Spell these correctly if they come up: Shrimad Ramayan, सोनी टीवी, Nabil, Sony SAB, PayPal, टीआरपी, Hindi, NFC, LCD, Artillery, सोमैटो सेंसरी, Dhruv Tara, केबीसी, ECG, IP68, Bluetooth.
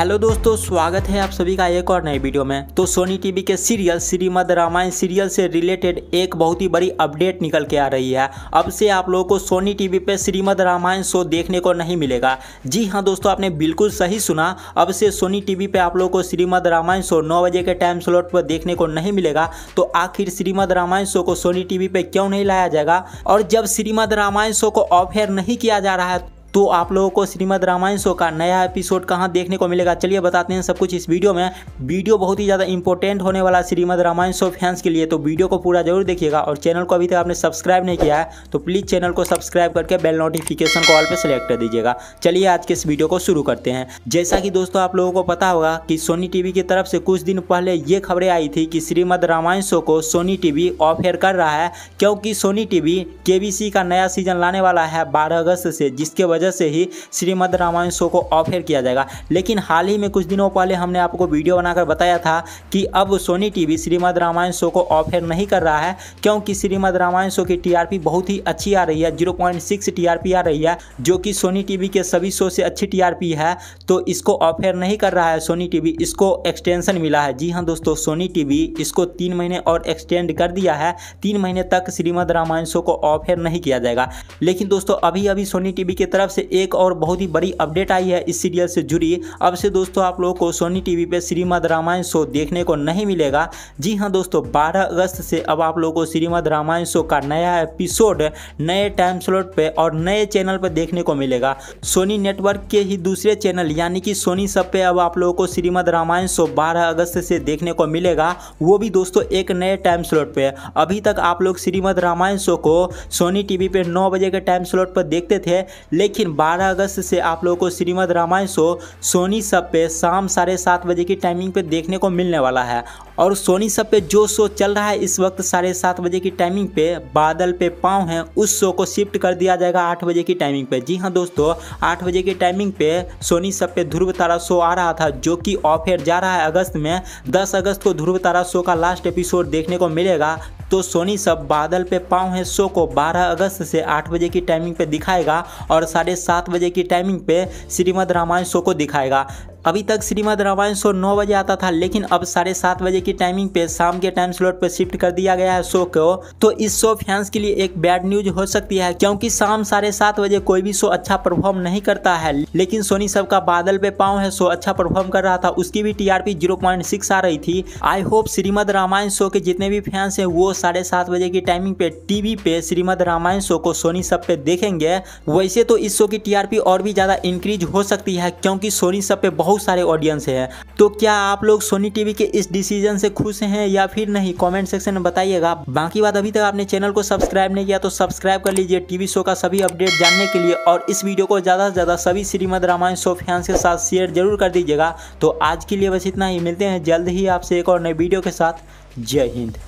Hello दोस्तों, स्वागत है आप सभी का एक और नए वीडियो में। तो सोनी टीवी के सीरियल श्रीमद रामायण सीरियल से रिलेटेड एक बहुत ही बड़ी अपडेट निकल के आ रही है। अब से आप लोगों को सोनी टीवी पे श्रीमद रामायण शो देखने को नहीं मिलेगा। जी हाँ दोस्तों, आपने बिल्कुल सही सुना। अब से सोनी टीवी पे आप लोगों को श्रीमद रामायण शो 9 बजे के टाइम स्लॉट पर देखने को नहीं मिलेगा। तो आखिर श्रीमद रामायण शो को सोनी टीवी पे क्यों नहीं लाया जाएगा, और जब श्रीमद रामायण शो को ऑफ एयर नहीं किया जा रहा है तो आप लोगों को श्रीमद रामायण शो का नया एपिसोड कहाँ देखने को मिलेगा? चलिए बताते हैं सब कुछ इस वीडियो में। वीडियो बहुत ही ज़्यादा इंपॉर्टेंट होने वाला श्रीमद रामायण शो फैंस के लिए, तो वीडियो को पूरा जरूर देखिएगा। और चैनल को अभी तक आपने सब्सक्राइब नहीं किया है तो प्लीज़ चैनल को सब्सक्राइब करके बेल नोटिफिकेशन को ऑल पर सेलेक्ट कर दीजिएगा। चलिए आज के इस वीडियो को शुरू करते हैं। जैसा कि दोस्तों आप लोगों को पता होगा कि सोनी टीवी की तरफ से कुछ दिन पहले ये खबरें आई थी कि श्रीमद रामायण शो को सोनी टीवी ऑफ एयर कर रहा है, क्योंकि सोनी टीवी केबीसी का नया सीजन लाने वाला है 12 अगस्त से, जिसके वजह से ही श्रीमद रामायण शो को ऑफ एयर किया जाएगा। लेकिन हाल ही में कुछ दिनों पहले हमने आपको वीडियो बनाकर बताया था कि अब सोनी टीवी Shrimad Ramayan show को ऑफ एयर नहीं कर रहा है, क्योंकि श्रीमद रामायण शो की टीआरपी बहुत ही अच्छी आ रही है। 0.6 टीआरपी आ रही है, जो कि सोनी टीवी के सभी शो से अच्छी टीआरपी है। तो इसको ऑफ एयर नहीं कर रहा है सोनी टीवी, इसको एक्सटेंशन मिला है। जी हाँ दोस्तों, सोनी टीवी इसको 3 महीने और एक्सटेंड कर दिया है। 3 महीने तक श्रीमद रामायण शो को ऑफ एयर नहीं किया जाएगा। लेकिन दोस्तों अभी अभी सोनी टीवी के तरफ से एक और बहुत ही बड़ी अपडेट आई है इस सीरियल से जुड़ी। अब से दोस्तों आप लोगों को सोनी टीवी पे श्रीमद रामायण शो देखने को नहीं मिलेगा। जी हां दोस्तों, 12 अगस्त से अब आप लोगों को श्रीमद रामायण शो का नया एपिसोड नए टाइम स्लॉट पे और नए चैनल पे देखने को मिलेगा। सोनी नेटवर्क के ही दूसरे चैनल यानी कि सोनी सब पे अब आप लोगों को श्रीमद रामायण शो 12 अगस्त से देखने को मिलेगा, वो भी दोस्तों एक नए टाइम स्लॉट पे। अभी तक आप लोग श्रीमद रामायण शो को सोनी टीवी पे 9 बजे के टाइम स्लॉट पर देखते थे, लेकिन 12 अगस्त से आप लोगों को श्रीमद रामायण शो सोनी सब पे शाम 7:30 बजे की टाइमिंग पे देखने को मिलने वाला है। और सोनी सब पे जो शो चल रहा है इस वक्त 7:30 बजे की टाइमिंग पे, बादल पे पाँव है, उस शो को शिफ्ट कर दिया जाएगा 8 बजे की टाइमिंग पे। जी हाँ दोस्तों, 8 बजे की टाइमिंग पे सोनी सब पे ध्रुव तारा शो आ रहा था, जो कि ऑफ एयर जा रहा है अगस्त में। 10 अगस्त को ध्रुव तारा शो का लास्ट एपिसोड देखने को मिलेगा। तो सोनी सब बादल पे पाँव है शो को 12 अगस्त से 8 बजे की टाइमिंग पे दिखाएगा और 7:30 बजे की टाइमिंग पे श्रीमद रामायण शो को दिखाएगा। अभी तक श्रीमद रामायण शो 9 बजे आता था, लेकिन अब 7:30 बजे की टाइमिंग पे शाम के टाइम स्लॉट पे शिफ्ट कर दिया गया है शो को। तो इस शो फैंस के लिए एक बैड न्यूज हो सकती है, क्योंकि शाम 7:30 बजे कोई भी शो अच्छा परफॉर्म नहीं करता है। लेकिन सोनी सब का बादल पे पाँव है शो अच्छा परफॉर्म कर रहा था, उसकी भी टीआरपी 0.6 आ रही थी। I hope Shrimad Ramayan show के जितने भी फैंस हैं वो 7:30 बजे की टाइमिंग पे टीवी पे श्रीमद रामायण शो को सोनी सब पे देखेंगे। वैसे तो इस शो की टीआरपी और भी ज़्यादा इंक्रीज हो सकती है, क्योंकि सोनी सब पे बहुत सारे ऑडियंस हैं। तो क्या आप लोग सोनी टीवी के इस डिसीजन से खुश हैं या फिर नहीं, कमेंट सेक्शन में बताइएगा। बाकी बात, अभी तक आपने चैनल को सब्सक्राइब नहीं किया तो सब्सक्राइब कर लीजिए टीवी शो का सभी अपडेट जानने के लिए, और इस वीडियो को ज़्यादा से ज़्यादा सभी श्रीमद रामायण शो फैंस के साथ शेयर जरूर कर दीजिएगा। तो आज के लिए बस इतना ही, मिलते हैं जल्द ही आपसे एक और नए वीडियो के साथ। जय हिंद।